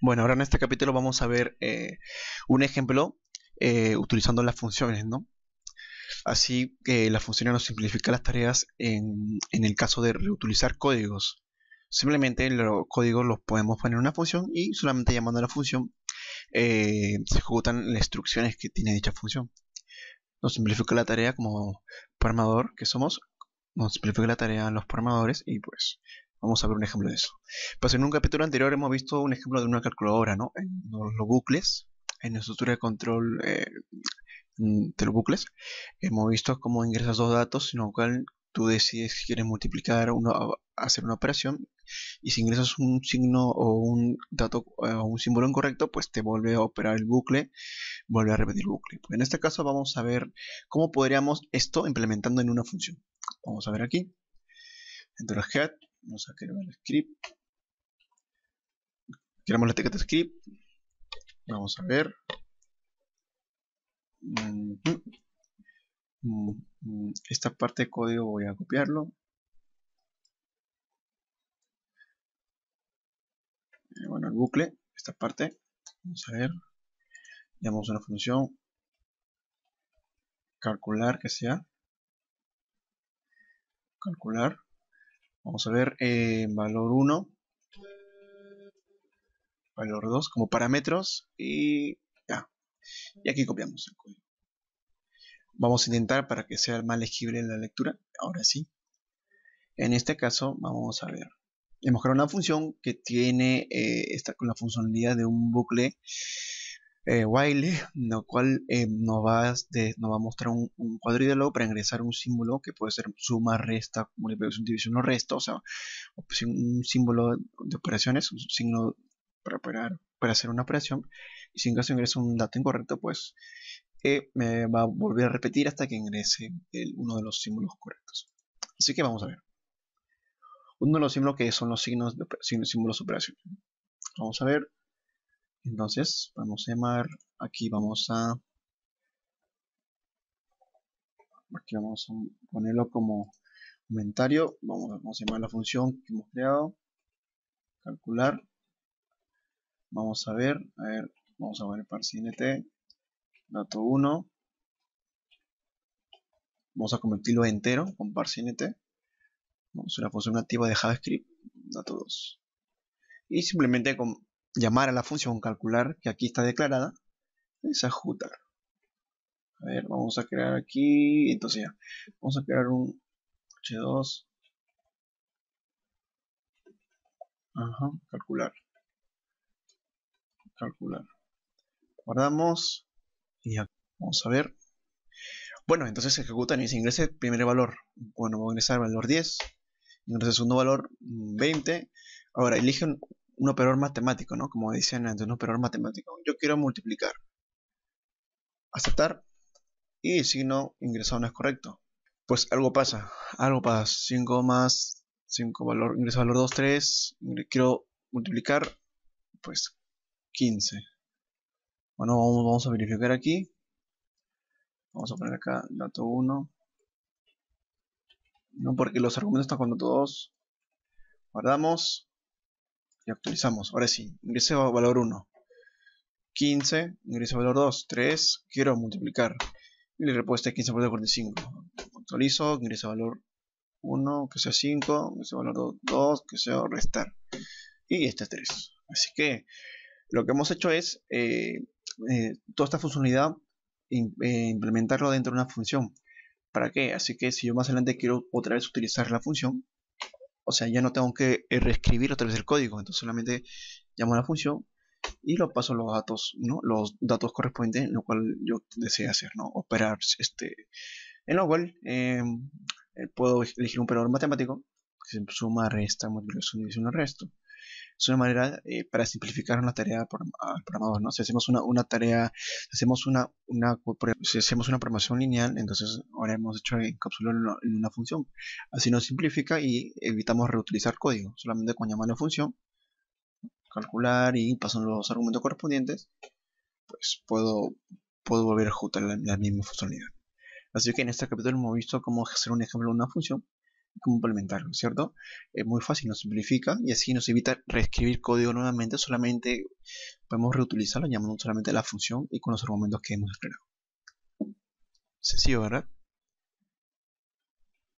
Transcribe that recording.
Bueno, ahora en este capítulo vamos a ver un ejemplo utilizando las funciones, ¿no? Así que las funciones nos simplifican las tareas en el caso de reutilizar códigos. Simplemente los códigos los podemos poner en una función y solamente llamando a la función se ejecutan las instrucciones que tiene dicha función. Nos simplifica la tarea como programador que somos, nos simplifica la tarea a los programadores y pues vamos a ver un ejemplo de eso. Pues en un capítulo anterior hemos visto un ejemplo de una calculadora, ¿no? En los bucles, en la estructura de control de los bucles, hemos visto cómo ingresas dos datos, en lo cual tú decides si quieres multiplicar uno, hacer una operación, y si ingresas un signo o un dato o un símbolo incorrecto, pues te vuelve a operar el bucle, vuelve a repetir el bucle. Pues en este caso vamos a ver cómo podríamos esto implementando en una función. Vamos a ver aquí, dentro del head, vamos a crear el script, creamos la etiqueta script, vamos a ver, esta parte de código voy a copiarlo. Bueno, el bucle, esta parte, vamos a ver, llamamos a una función, calcular que sea, calcular, vamos a ver, valor 1, valor 2 como parámetros y ya, y aquí copiamos el código. Vamos a intentar para que sea más legible la lectura, ahora sí. En este caso vamos a ver, hemos creado una función que tiene esta con la funcionalidad de un bucle while, lo cual nos va a mostrar un cuadrílogo para ingresar un símbolo que puede ser suma, resta, multiplicación, división o resto, o sea, un símbolo de operaciones, un signo para operar, para hacer una operación, y si en caso ingresa un dato incorrecto, pues va a volver a repetir hasta que ingrese uno de los símbolos correctos. Así que vamos a ver. Uno de los símbolos que son los símbolos de operación. Vamos a ver. Entonces vamos a llamar, aquí vamos a ponerlo como comentario, vamos a llamar la función que hemos creado, calcular, vamos a ver, vamos a poner parseInt, dato 1, vamos a convertirlo entero con parseInt, vamos a la función nativa de JavaScript, dato 2, y simplemente con llamar a la función calcular que aquí está declarada, es ejecutar. A ver, vamos a crear aquí, entonces ya, vamos a crear un H2, calcular, guardamos y ya, vamos a ver. Bueno, entonces se ejecutan y se ingresa el primer valor. Bueno, voy a ingresar el valor 10, ingresa el segundo valor 20. Ahora elige un operador matemático, ¿no? Como decían antes, un operador matemático. Yo quiero multiplicar. Aceptar. Y el signo ingresado no es correcto. Pues algo pasa. 5 más 5 valor. Ingresa valor 2, 3. Quiero multiplicar. Pues 15. Bueno, vamos a verificar aquí. Vamos a poner acá dato 1. No, porque los argumentos están con dato 2. Guardamos. Y actualizamos, ahora sí, ingresé valor 1, 15, ingresé valor 2, 3, quiero multiplicar, y la respuesta es 15 por 45, actualizo, ingresé valor 1, que sea 5, ingresé valor 2, que sea restar, y este es 3, así que lo que hemos hecho es, toda esta funcionalidad, implementarlo dentro de una función, ¿para qué? Así que si yo más adelante quiero otra vez utilizar la función, o sea, ya no tengo que reescribir otra vez el código, entonces solamente llamo a la función y lo paso los datos, ¿no? Los datos correspondientes, lo cual yo deseo hacer, ¿no? Operar, en lo cual puedo elegir un operador matemático, que suma, resta, multiplicación, división o resto. Es una manera para simplificar una tarea al programador, ¿no? Si hacemos una tarea, si hacemos una programación lineal, entonces ahora hemos hecho encapsularlo en una función. Así nos simplifica y evitamos reutilizar código, solamente con llamar a la función, calcular y pasar los argumentos correspondientes, pues puedo volver a ejecutar la misma funcionalidad. Así que en este capítulo hemos visto cómo hacer un ejemplo de una función complementarlo, ¿cierto? Es muy fácil, nos simplifica y así nos evita reescribir código nuevamente, solamente podemos reutilizarlo llamando solamente a la función y con los argumentos que hemos creado. Sencillo, ¿verdad?